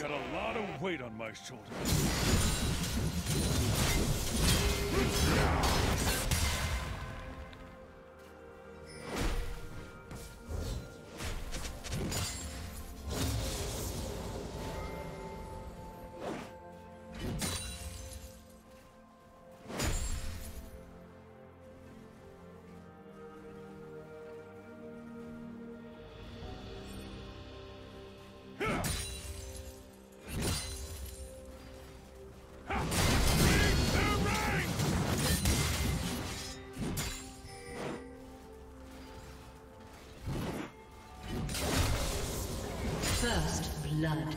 I've got a lot of weight on my shoulders. First blood.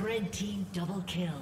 Red team double kill.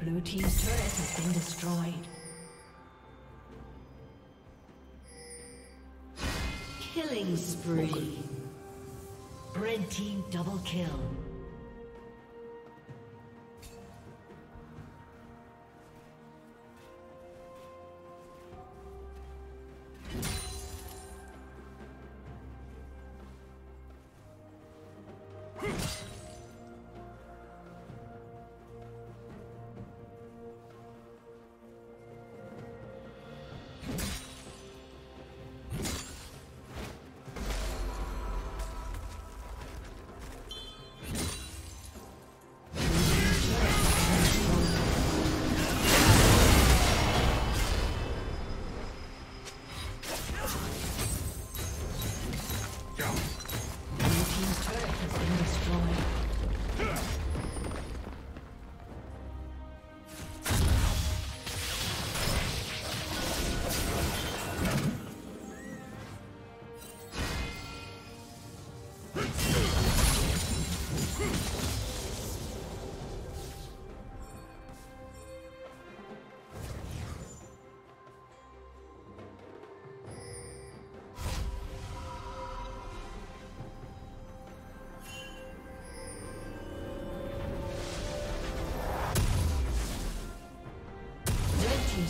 Blue team's turret has been destroyed. Killing spree. Red team double kill.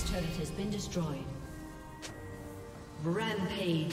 Turret has been destroyed. Rampage.